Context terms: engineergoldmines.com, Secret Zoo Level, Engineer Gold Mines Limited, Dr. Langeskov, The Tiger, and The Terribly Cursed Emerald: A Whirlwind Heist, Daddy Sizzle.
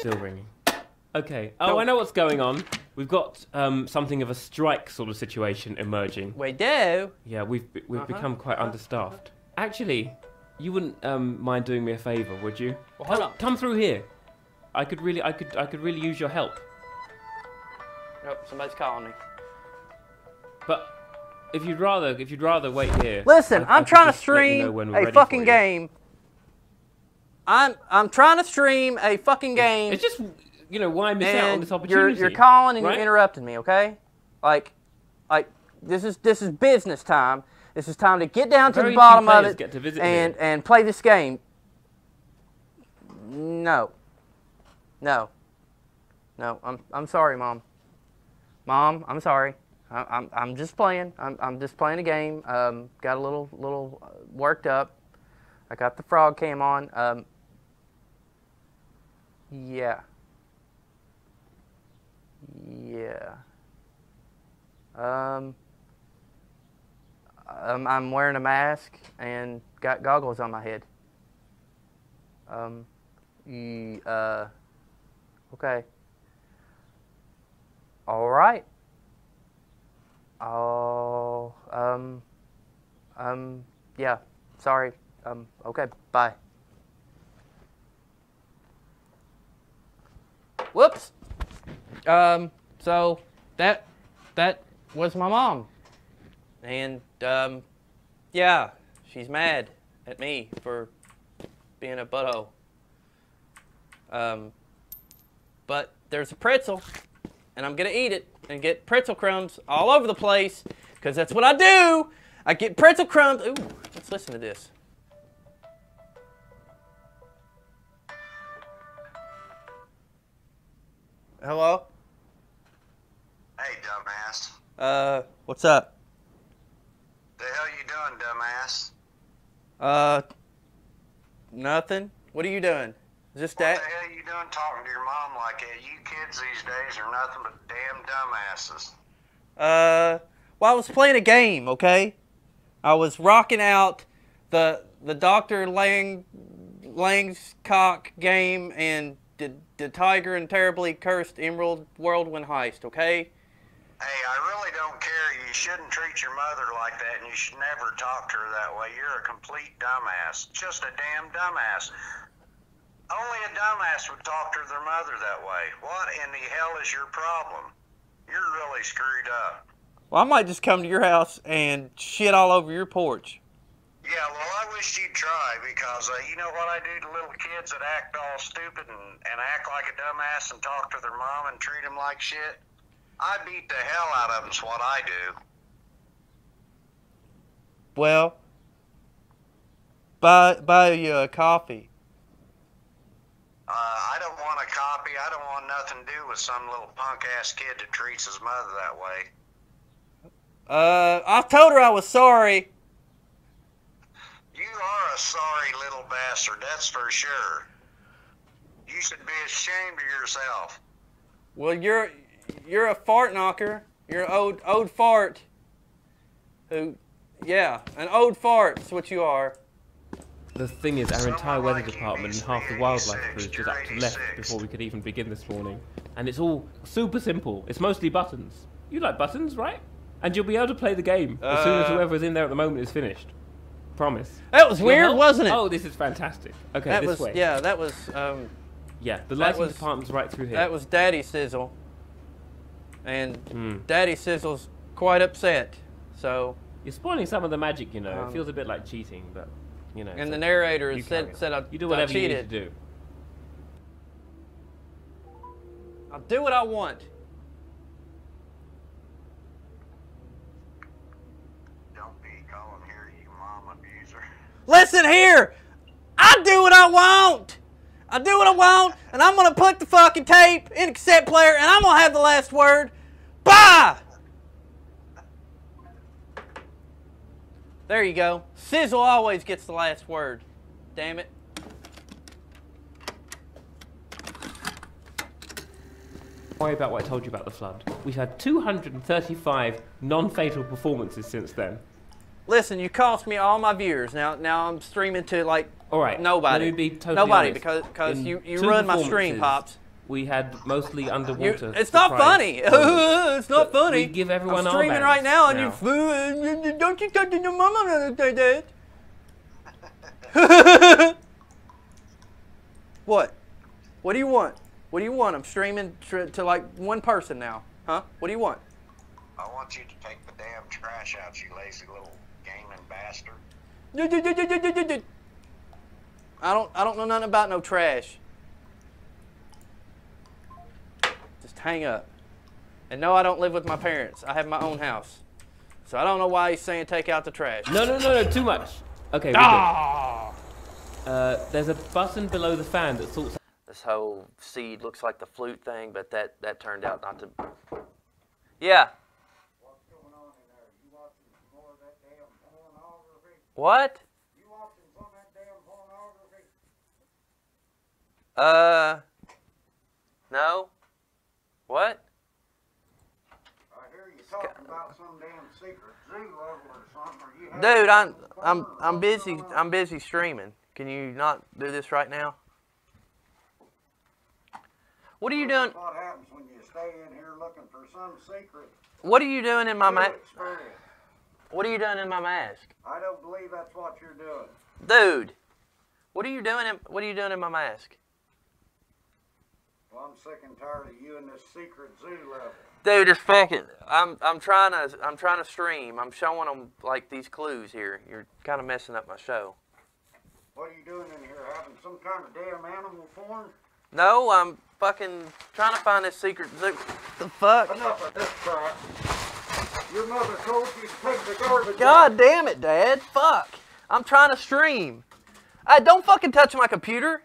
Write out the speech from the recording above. Still ringing. Okay. Oh, I know what's going on. We've got something of a strike sort of situation emerging. We do? Yeah, we've become quite understaffed. Actually, you wouldn't mind doing me a favour, would you? Well, hold up. Come through here. I could really use your help. Nope, somebody's calling me. But if you'd rather wait here. Listen, I'm trying to stream a fucking game. I'm trying to stream a fucking game. It's just, you know, why miss out on this opportunity? You're calling and you're interrupting me, okay? Like this is business time. This is time to get down to the bottom of it and play this game. No. No. No, I'm sorry, Mom. Mom, I'm sorry. I'm just playing. I'm just playing a game. Got a little worked up. I got the frog cam on. I'm wearing a mask and got goggles on my head. Okay. All right. Oh, yeah, sorry. Okay, bye. Whoops. So that was my mom. And, yeah, she's mad at me for being a butthole. But there's a pretzel, and I'm gonna eat it and get pretzel crumbs all over the place, because that's what I do. I get pretzel crumbs. Ooh, let's listen to this. Hello? Hey, dumbass. What's up? The hell you doing, dumbass? Nothing. What are you doing? Is this Dad? What the hell you doing talking to your mom like that? You kids these days are nothing but damn dumbasses. Well, I was playing a game, okay? I was rocking out the Dr. Langeskov game and the Tiger and Terribly Cursed Emerald Whirlwind Heist, okay? Hey, I really don't care. You shouldn't treat your mother like that, and you should never talk to her that way. You're a complete dumbass. Just a damn dumbass. Only a dumbass would talk to their mother that way. What in the hell is your problem? You're really screwed up. Well, I might just come to your house and shit all over your porch. Yeah, well, I wish you'd try, because you know what I do to little kids that act all stupid and act like a dumbass and talk to their mom and treat them like shit? I beat the hell out of them is what I do. Well, buy you a coffee. I don't want a copy. I don't want nothing to do with some little punk-ass kid that treats his mother that way. I told her I was sorry. You are a sorry little bastard, that's for sure. You should be ashamed of yourself. Well, you're a fart knocker. You're an old fart. Yeah, an old fart's what you are. The thing is, our entire weather department and half the wildlife crew just up to left before we could even begin this morning. And it's all super simple. It's mostly buttons. You like buttons, right? And you'll be able to play the game as soon as whoever's in there at the moment is finished. Promise. That was weird, wasn't it? Oh, this is fantastic. Okay, that this way. Yeah, that was... yeah, the lighting department's right through here. That was Daddy Sizzle. And Daddy Sizzle's quite upset, so... You're spoiling some of the magic, you know. It feels a bit like cheating, but... You know, and the narrator said I cheated. You do whatever you need to do. I'll do what I want. Don't be calling here, you mom abuser. Listen here! I do what I want! I do what I want, and I'm going to put the fucking tape in a cassette player, and I'm going to have the last word. Bye! There you go. Sizzle always gets the last word. Damn it. Don't worry about what I told you about the flood. We've had 235 non-fatal performances since then. Listen, you cost me all my viewers. Now I'm streaming to like nobody. Let me be totally honest. Because you ruined my stream, Pops. we had mostly underwater. It's not funny. It's not funny. We give everyone I'm streaming right now, and you flew. And don't you talk to your mama like that? What? What do you want? What do you want? I'm streaming to like one person now, huh? What do you want? I want you to take the damn trash out, you lazy little gaming bastard. I don't know nothing about no trash. Just hang up. And no, I don't live with my parents. I have my own house. So I don't know why he's saying take out the trash. No, no, no, no, too much. Okay, we're good. There's a button below the fan that sorts out. This whole seed looks like the flute thing, but that turned out not to. Yeah. What's going on in there? You watching some more of that damn pornography? What? You watching some of that damn pornography? No. What? I hear you talking about some damn secret zoo level or something. Dude, I'm busy. I'm busy streaming. Can you not do this right now? What are you doing? What happens when you stay in here looking for some secret? What are you doing in my mask? What are you doing in my mask? I don't believe that's what you're doing. Dude, what are you doing? What are you doing in my mask? Well, I'm sick and tired of you and this secret zoo level. Dude, it's fucking. I'm trying to stream. I'm showing them like these clues here. You're kind of messing up my show. What are you doing in here? Having some kind of damn animal porn? No, I'm fucking trying to find this secret zoo. The fuck? Enough of this crap. Your mother told you to take the garbage. God damn it, Dad. Fuck. I'm trying to stream. Don't fucking touch my computer.